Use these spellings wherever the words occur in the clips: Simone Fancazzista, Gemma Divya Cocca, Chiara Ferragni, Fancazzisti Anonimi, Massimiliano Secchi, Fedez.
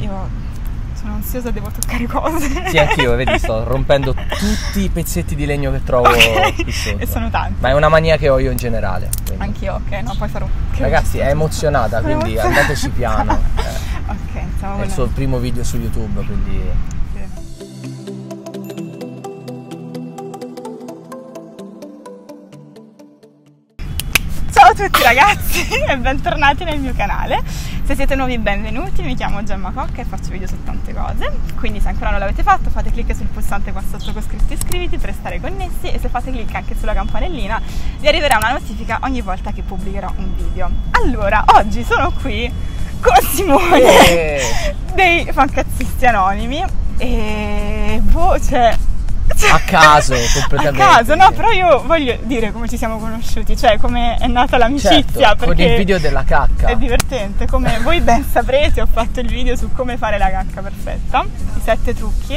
Io sono ansiosa, devo toccare cose. Sì, anch'io, vedi, sto rompendo tutti i pezzetti di legno che trovo qui sotto. E sono tanti. Ma è una mania che ho io in generale. Anch'io, ok, no, poi farò. Ragazzi, è emozionata, quindi andateci piano. Ok, ciao. È il suo primo video su YouTube, quindi... Ciao a tutti ragazzi e bentornati nel mio canale. Se siete nuovi benvenuti, mi chiamo Gemma Cocca e faccio video su tante cose, quindi se ancora non l'avete fatto fate clic sul pulsante qua sotto con scritto iscriviti per stare connessi, e se fate clic anche sulla campanellina vi arriverà una notifica ogni volta che pubblicherò un video. Allora, oggi sono qui con Simone dei Fancazzisti Anonimi e voce... a caso, completamente. A caso, no, però io voglio dire come ci siamo conosciuti, cioè come è nata l'amicizia. Certo, con il video della cacca. È divertente, come voi ben saprete ho fatto il video su come fare la cacca perfetta, i 7 trucchi,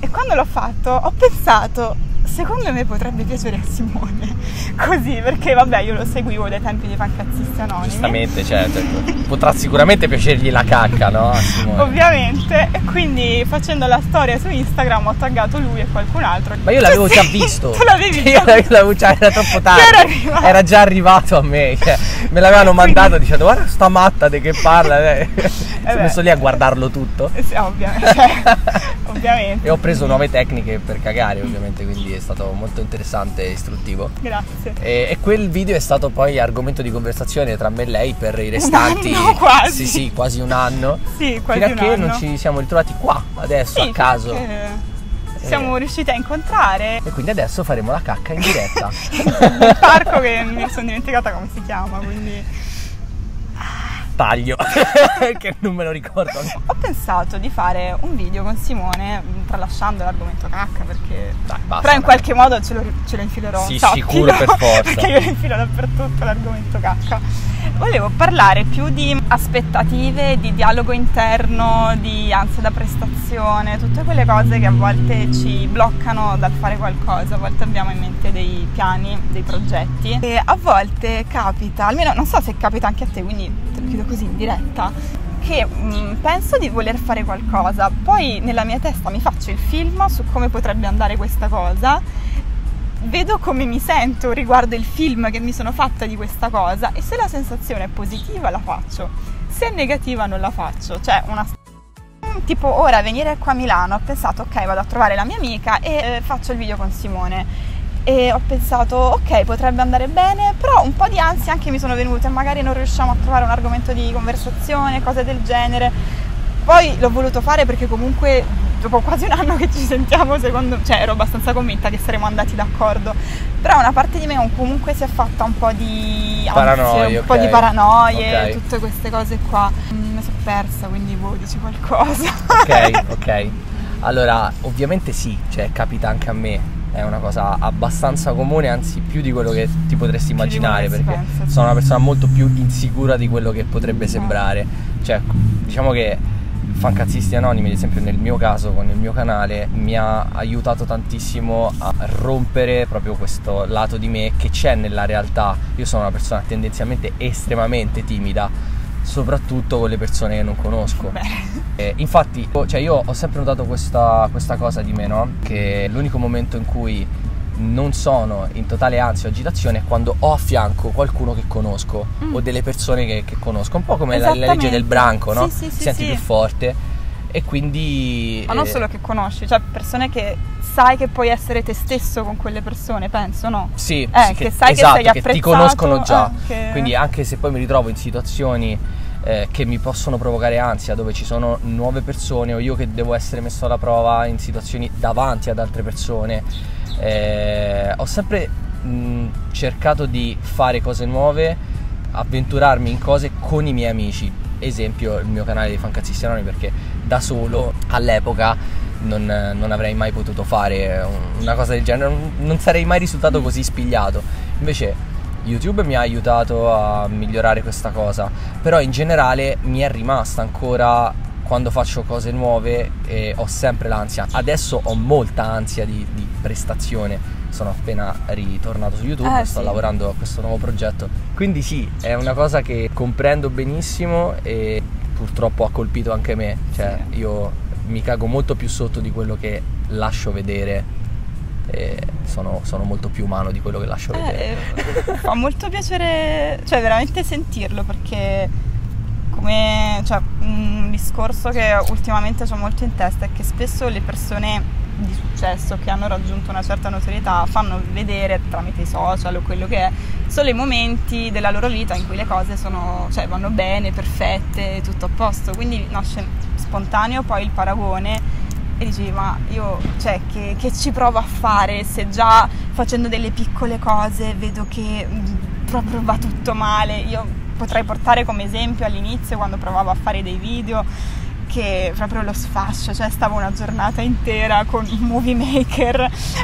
e quando l'ho fatto ho pensato, secondo me potrebbe piacere a Simone, così, perché vabbè io lo seguivo dai tempi dei Fancazzisti Anonimi. Giustamente, certo, potrà sicuramente piacergli la cacca, no? Simone. Ovviamente, e quindi facendo la storia su Instagram ho taggato lui e qualcun altro. Ma io l'avevo già visto. Tu l'avevi visto? Io l'avevo già, era troppo tardi. Era già arrivato a me, cioè, me l'avevano mandato dicendo guarda sta matta di che parla. Sono messo lì a guardarlo tutto. Sì, ovviamente. Ovviamente. E ho preso nuove tecniche per cagare, ovviamente, quindi è stato molto interessante e istruttivo. Grazie. E quel video è stato poi argomento di conversazione tra me e lei per i restanti. No, quasi. Sì, sì, quasi un anno. Sì, quasi fino un anno. Fino a che non ci siamo ritrovati qua, adesso, sì, a caso. Siamo riusciti a incontrare. E quindi adesso faremo la cacca in diretta. Il parco che mi sono dimenticata come si chiama, quindi... taglio che non me lo ricordo. Ho pensato di fare un video con Simone tralasciando l'argomento cacca, perché dai, basta, però in qualche modo ce lo infilerò. Sì, sicuro, per forza, perché io lo infilo dappertutto l'argomento cacca. Volevo parlare più di aspettative, di dialogo interno, di ansia da prestazione, tutte quelle cose che a volte ci bloccano dal fare qualcosa. A volte abbiamo in mente dei piani, dei progetti, e a volte capita, almeno non so se capita anche a te, quindi te lo chiedo così in diretta, che penso di voler fare qualcosa, poi nella mia testa mi faccio il film su come potrebbe andare questa cosa, vedo come mi sento riguardo il film che mi sono fatta di questa cosa, e se la sensazione è positiva la faccio, se è negativa non la faccio. Cioè una... tipo ora venire qua a Milano ho pensato ok, vado a trovare la mia amica e faccio il video con Simone, e ho pensato ok, potrebbe andare bene, però un po' di ansia anche mi sono venute, magari non riusciamo a trovare un argomento di conversazione, cose del genere. Poi l'ho voluto fare perché comunque dopo quasi un anno che ci sentiamo, cioè ero abbastanza convinta che saremmo andati d'accordo, però una parte di me comunque si è fatta un po' di paranoia, un po' di paranoie, tutte queste cose qua. Mi sono persa, quindi boh, dici qualcosa. Ok, ok. Allora, ovviamente sì, cioè capita anche a me, è una cosa abbastanza comune, anzi più di quello che ti potresti immaginare, perché sono una persona molto più insicura di quello che potrebbe sembrare. Cioè, diciamo che Fancazzisti Anonimi, ad esempio nel mio caso con il mio canale, mi ha aiutato tantissimo a rompere proprio questo lato di me che c'è nella realtà. Io sono una persona tendenzialmente estremamente timida, soprattutto con le persone che non conosco. Infatti, cioè io ho sempre notato questa cosa di me, no? Che l'unico momento in cui non sono in totale ansia o agitazione è quando ho a fianco qualcuno che conosco o delle persone che conosco, un po' come la legge del branco, no? Sì, sì, sì, senti più forte, e quindi... Ma non solo che conosci, cioè persone che sai che puoi essere te stesso con quelle persone, penso, no? Sì, sì, che sai, esatto, che sei apprezzato, che ti conoscono già, quindi anche se poi mi ritrovo in situazioni che mi possono provocare ansia, dove ci sono nuove persone o io che devo essere messo alla prova in situazioni davanti ad altre persone, ho sempre cercato di fare cose nuove, avventurarmi in cose con i miei amici. Esempio il mio canale dei Fancazzisti Anonimi, perché da solo all'epoca non avrei mai potuto fare una cosa del genere, non sarei mai risultato così spigliato. Invece YouTube mi ha aiutato a migliorare questa cosa, però in generale mi è rimasta ancora... Quando faccio cose nuove ho sempre l'ansia. Adesso ho molta ansia di prestazione. Sono appena ritornato su YouTube, sto lavorando a questo nuovo progetto. Quindi sì, è una cosa che comprendo benissimo e purtroppo ha colpito anche me, cioè io mi cago molto più sotto di quello che lascio vedere. Sono molto più umano di quello che lascio vedere. Fa molto piacere, cioè veramente sentirlo, perché come, cioè, un discorso che ultimamente ho molto in testa è che spesso le persone di successo che hanno raggiunto una certa notorietà fanno vedere tramite i social o quello che è solo i momenti della loro vita in cui le cose sono, cioè, vanno bene, perfette, tutto a posto, quindi nasce spontaneo poi il paragone e dici, ma io, cioè, che ci provo a fare se già facendo delle piccole cose vedo che proprio va tutto male. Io potrei portare come esempio all'inizio quando provavo a fare dei video che proprio lo sfascio, cioè stavo una giornata intera con il movie maker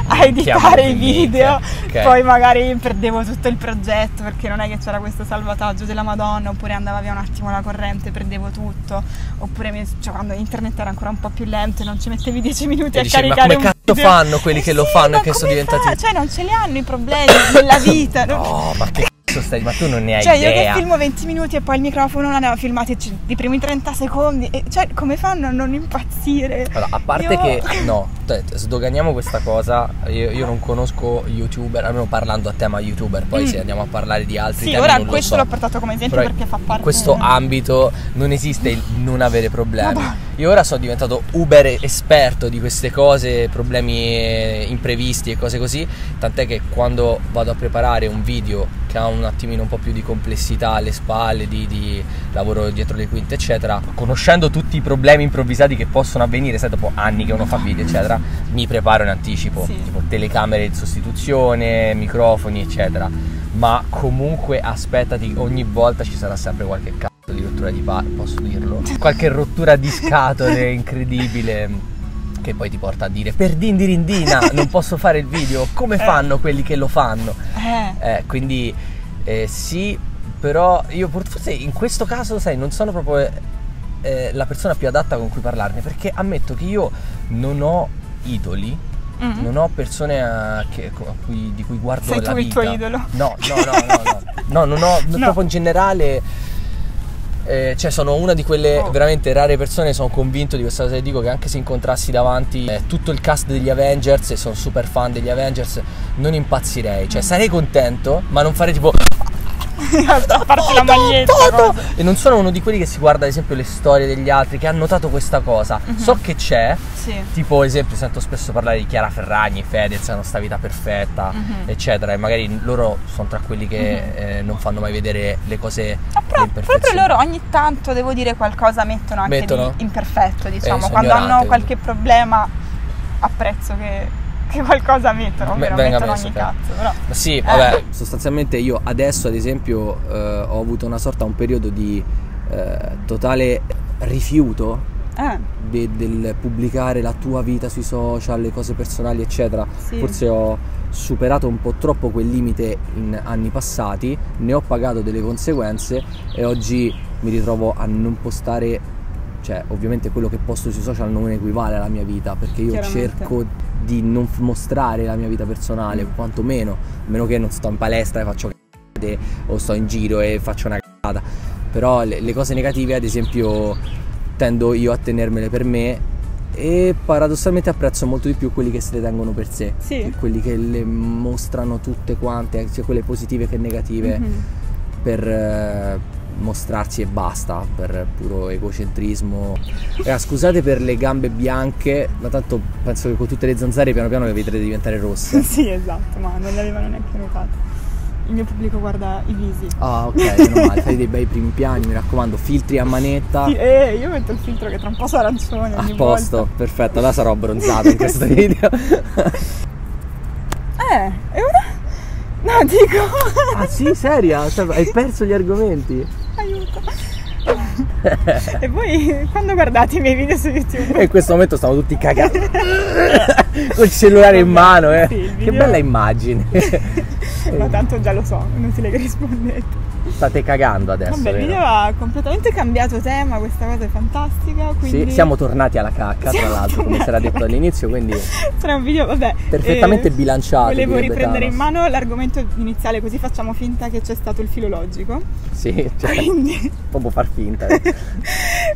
a editare i video, okay. Poi magari perdevo tutto il progetto perché non è che c'era questo salvataggio della Madonna, oppure andava via un attimo la corrente, perdevo tutto, oppure cioè, quando internet era ancora un po' più lento e non ci mettevi 10 minuti e a dici, caricare un video. Ma come cazzo fanno quelli che lo fanno e che sono diventati... Cioè non ce li hanno i problemi nella vita. No, ma che... ma tu non ne hai, cioè, idea. Cioè io che filmo 20 minuti e poi il microfono non ne ho filmati i primi 30 secondi, e cioè come fanno a non impazzire? Allora, a parte io... che no, sdoganiamo questa cosa, io non conosco youtuber, almeno parlando a tema youtuber, poi se andiamo a parlare di altri temi ora non questo lo so. L'ho portato come esempio però perché fa parte in questo ambito non esiste il non avere problemi. Vabbè. Io ora sono diventato uber esperto di queste cose, problemi imprevisti e cose così, tant'è che quando vado a preparare un video che ha un attimino un po' più di complessità alle spalle, di lavoro dietro le quinte eccetera, conoscendo tutti i problemi improvvisati che possono avvenire, sai, dopo anni che uno fa video eccetera, mi preparo in anticipo, tipo telecamere di sostituzione, microfoni eccetera, ma comunque aspettati, ogni volta ci sarà sempre qualche cazzo di rottura di palle, posso dirlo, qualche rottura di scatole incredibile che poi ti porta a dire per dindirindina non posso fare il video, come fanno quelli che lo fanno, quindi sì, però io forse in questo caso, sai, non sono proprio la persona più adatta con cui parlarne, perché ammetto che io non ho idoli, non ho persone di cui guardo la vita. Sei tu il tuo idolo? No, non ho proprio in generale. Cioè sono una di quelle veramente rare persone, sono convinto di questa cosa e dico che anche se incontrassi davanti tutto il cast degli Avengers, e sono super fan degli Avengers, non impazzirei, cioè sarei contento ma non farei tipo a parte la maglietta e non sono uno di quelli che si guarda ad esempio le storie degli altri che hanno notato questa cosa. So che c'è, tipo ad esempio sento spesso parlare di Chiara Ferragni, Fedez hanno sta vita perfetta eccetera, e magari loro sono tra quelli che non fanno mai vedere le cose, proprio loro ogni tanto devo dire qualcosa mettono anche di imperfetto, diciamo, quando hanno qualche problema apprezzo che qualcosa mettono, ovvero mettono ogni cazzo, però. Sì, vabbè, sostanzialmente io adesso ad esempio ho avuto una sorta, un periodo di totale rifiuto del pubblicare la tua vita sui social, le cose personali eccetera. Forse ho superato un po' troppo quel limite in anni passati, ne ho pagato delle conseguenze e oggi mi ritrovo a non postare, cioè ovviamente quello che posto sui social non equivale alla mia vita, perché io cerco di non mostrare la mia vita personale, quantomeno, a meno che non sto in palestra e faccio c***ate o sto in giro e faccio una c***ata, però le cose negative ad esempio tendo io a tenermele per me e paradossalmente apprezzo molto di più quelli che se le tengono per sé, quelli che le mostrano tutte quante, sia quelle positive che negative, per mostrarsi e basta, per puro egocentrismo. Scusate per le gambe bianche, ma tanto penso che con tutte le zanzare piano piano le vedrete diventare rosse. Sì, esatto, ma non le avevano neanche notato. Il mio pubblico guarda i visi. Ah, ok, meno male, fai dei bei primi piani, mi raccomando, filtri a manetta. Io metto il filtro che tra un po' sarà arancione. A posto, perfetto, allora sarò abbronzato in questo video. E ora? No, dico. Ah sì, seria? Cioè, hai perso gli argomenti. Aiuto. E voi quando guardate i miei video su YouTube? E in questo momento stavo tutti cagati con il cellulare in mano, Sì, che bella immagine. Ma tanto già lo so, inutile che rispondete. State cagando adesso. Vabbè, il video ha completamente cambiato tema, questa cosa è fantastica, quindi... Sì, siamo tornati alla cacca, tra l'altro, come si era detto all'inizio, quindi... Sarà un video, vabbè... Perfettamente bilanciato. Volevo riprendere in mano l'argomento iniziale, così facciamo finta che c'è stato il filologico. Sì, cioè... Quindi... Un po' far finta.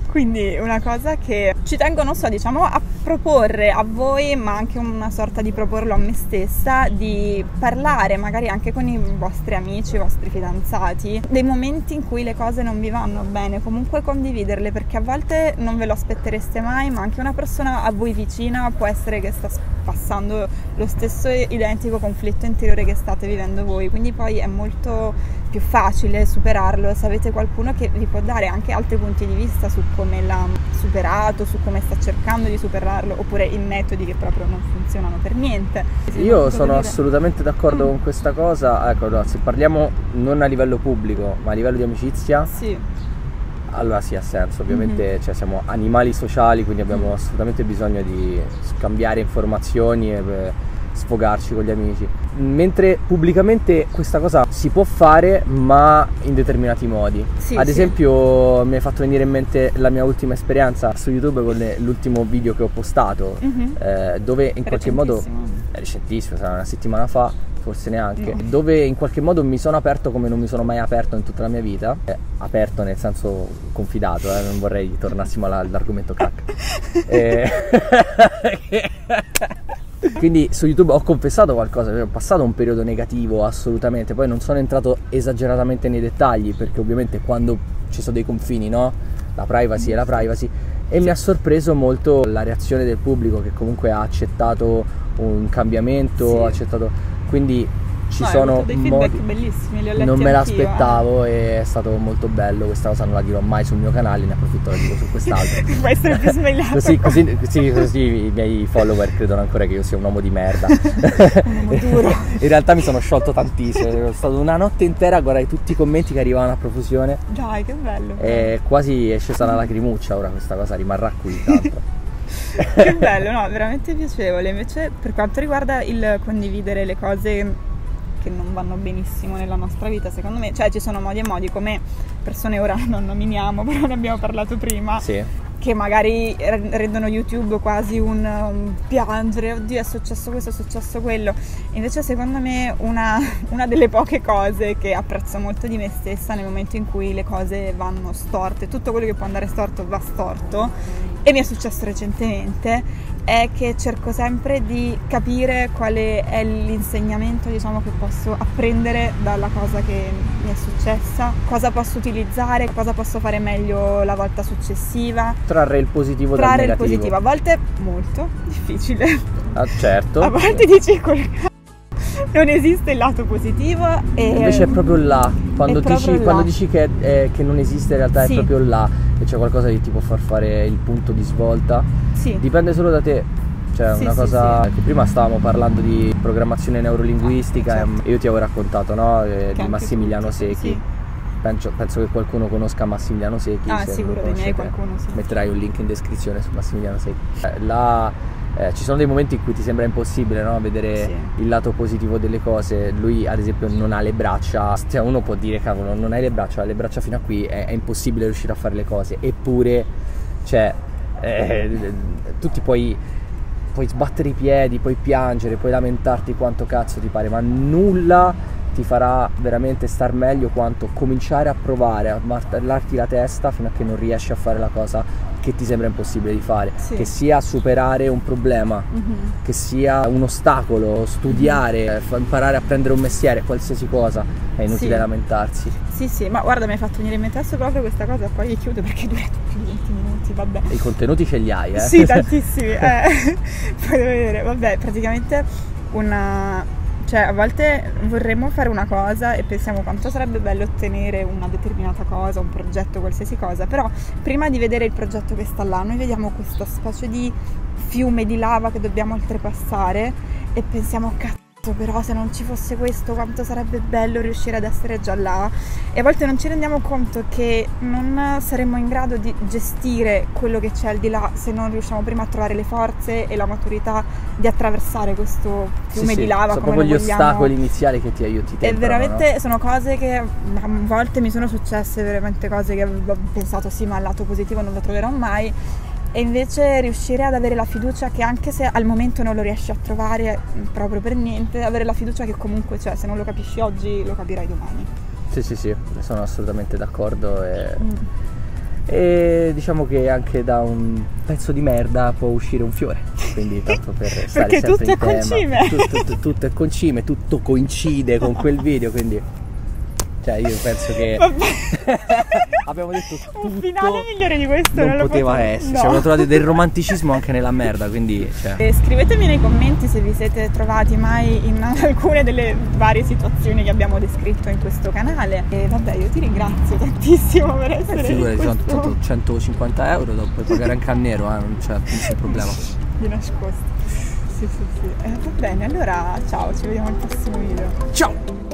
quindi una cosa che ci tengo, non so, diciamo a proporre a voi, ma anche una sorta di proporlo a me stessa, di parlare magari anche con i vostri amici, i vostri fidanzati, dei momenti in cui le cose non vi vanno bene, comunque condividerle, perché a volte non ve lo aspettereste mai, ma anche una persona a voi vicina può essere che sta passando lo stesso identico conflitto interiore che state vivendo voi, quindi poi è molto più facile superarlo se avete qualcuno che vi può dare anche altri punti di vista su come l'ha superato, su come sta cercando di superarlo, oppure i metodi che proprio non funzionano per niente. Io sono assolutamente d'accordo con questa cosa. Ecco, allora, se parliamo non a livello pubblico ma a livello di amicizia, sì, allora sì, ha senso, ovviamente, cioè, siamo animali sociali, quindi abbiamo assolutamente bisogno di scambiare informazioni e sfogarci con gli amici, mentre pubblicamente questa cosa si può fare ma in determinati modi. Sì, ad esempio mi hai fatto venire in mente la mia ultima esperienza su YouTube con l'ultimo video che ho postato, dove in qualche modo, recentissimo, sarà una settimana fa, forse neanche, dove in qualche modo mi sono aperto come non mi sono mai aperto in tutta la mia vita, aperto nel senso confidato, non vorrei tornassimo all'argomento crack. Quindi su YouTube ho confessato qualcosa, cioè ho passato un periodo negativo assolutamente, poi non sono entrato esageratamente nei dettagli perché ovviamente quando ci sono dei confini, no? La privacy è la privacy, e mi ha sorpreso molto la reazione del pubblico che comunque ha accettato un cambiamento, ha accettato, quindi ci sono dei feedback bellissimi, li ho letti, non me l'aspettavo, e è stato molto bello. Questa cosa non la dirò mai sul mio canale, ne approfitto, la dico su quest'altro. Può essere più svegliato. Così i miei follower credono ancora che io sia un uomo di merda. In realtà mi sono sciolto tantissimo, è stata una notte intera a guardare tutti i commenti che arrivavano a profusione. Dai, che bello. E quasi è scesa la lacrimuccia, ora questa cosa rimarrà qui tanto. Che bello, no, veramente piacevole. Invece per quanto riguarda il condividere le cose che non vanno benissimo nella nostra vita, secondo me, cioè ci sono modi e modi, come persone, ora non nominiamo, però ne abbiamo parlato prima, che magari rendono YouTube quasi un piangere, oddio è successo questo, è successo quello. Invece secondo me una delle poche cose che apprezzo molto di me stessa nel momento in cui le cose vanno storte, tutto quello che può andare storto va storto, e mi è successo recentemente, è che cerco sempre di capire quale è l'insegnamento, diciamo, che posso apprendere dalla cosa che mi è successa, cosa posso utilizzare, cosa posso fare meglio la volta successiva, trarre il positivo dal negativo. Trarre il positivo, a volte molto difficile, certo, a volte dici non esiste il lato positivo, e invece è proprio là, quando dici che non esiste, in realtà è proprio là che c'è qualcosa che ti può far fare il punto di svolta. Dipende solo da te, cioè una cosa che prima stavamo parlando di programmazione neurolinguistica, io ti avevo raccontato, no, di Massimiliano Secchi. Penso che qualcuno conosca Massimiliano Secchi. Sicuro di me qualcuno, metterai un link in descrizione su Massimiliano Secchi. Ci sono dei momenti in cui ti sembra impossibile, no? Vedere il lato positivo delle cose. Lui ad esempio non ha le braccia, cioè uno può dire cavolo, non hai le braccia fino a qui, è impossibile riuscire a fare le cose, eppure cioè tu ti puoi sbattere i piedi, puoi piangere, puoi lamentarti quanto cazzo ti pare, ma nulla ti farà veramente star meglio quanto cominciare a provare, a martellarti la testa fino a che non riesci a fare la cosa che ti sembra impossibile di fare, che sia superare un problema, che sia un ostacolo, studiare, imparare a prendere un mestiere, qualsiasi cosa, è inutile lamentarsi. Sì, ma guarda, mi hai fatto venire in mente adesso proprio questa cosa, poi chiudo perché dura più di 20 minuti, vabbè. I contenuti ce li hai, eh? Sì, tantissimi, poi devo vedere, vabbè, praticamente cioè a volte vorremmo fare una cosa e pensiamo quanto sarebbe bello ottenere una determinata cosa, un progetto, qualsiasi cosa, però prima di vedere il progetto che sta là noi vediamo questa specie di fiume di lava che dobbiamo oltrepassare e pensiamo cazzo, però se non ci fosse questo quanto sarebbe bello riuscire ad essere già là, e a volte non ci rendiamo conto che non saremmo in grado di gestire quello che c'è al di là se non riusciamo prima a trovare le forze e la maturità di attraversare questo fiume di lava. Sono proprio gli ostacoli iniziali che ti aiuti te. E veramente sono cose che a volte mi sono successe, veramente cose che avevo pensato sì, ma al lato positivo non lo troverò mai, e invece riuscire ad avere la fiducia che anche se al momento non lo riesci a trovare proprio per niente, avere la fiducia che comunque c'è, se non lo capisci oggi lo capirai domani. Sì, sono assolutamente d'accordo. e diciamo che anche da un pezzo di merda può uscire un fiore, quindi tanto per stare perché sempre tutto in tema, concime. Tutto è concime, tutto coincide con quel video, quindi cioè io penso che abbiamo detto tutto, un finale migliore di questo non lo poteva essere, no. Cioè, abbiamo trovato del romanticismo anche nella merda, quindi cioè. E scrivetemi nei commenti se vi siete trovati mai in alcune delle varie situazioni che abbiamo descritto in questo canale. E vabbè, io ti ringrazio tantissimo per essere figurati, sono tutto 150 euro, dopo puoi pagare anche a nero, non c'è nessun problema. Di nascosto. Sì. Va bene, allora ciao, ci vediamo al prossimo video. Ciao.